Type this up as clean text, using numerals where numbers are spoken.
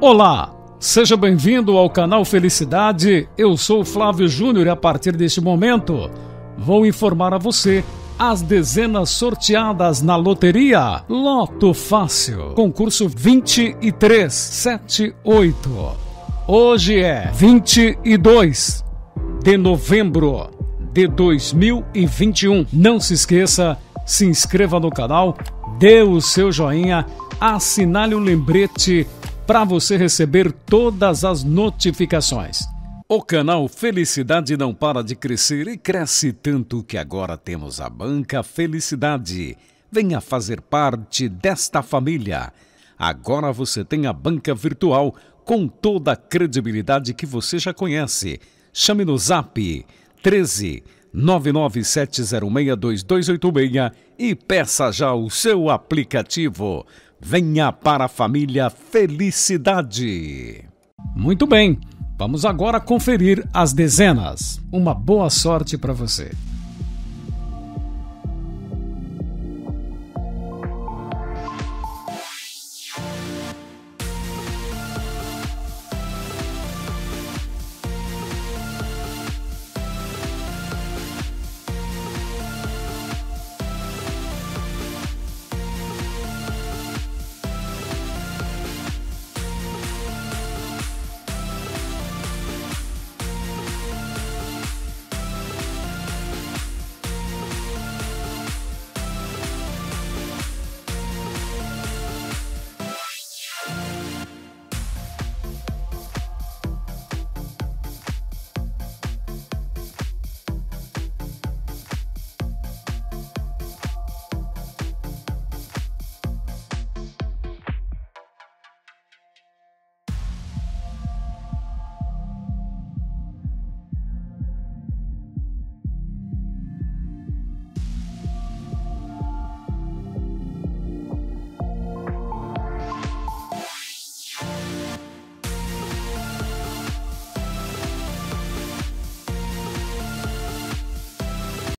Olá, seja bem-vindo ao canal Felicidade, eu sou Flávio Júnior e a partir deste momento vou informar a você as dezenas sorteadas na loteria Loto Fácil, concurso 2378. Hoje é 22 de novembro de 2021. Não se esqueça, se inscreva no canal, dê o seu joinha, assinale o lembrete para você receber todas as notificações. O canal Felicidade não para de crescer e cresce tanto que agora temos a banca Felicidade. Venha fazer parte desta família. Agora você tem a banca virtual com toda a credibilidade que você já conhece. Chame no Zap 13 997062286 e peça já o seu aplicativo. Venha para a família Felicidade. Muito bem, vamos agora conferir as dezenas. Uma boa sorte para você.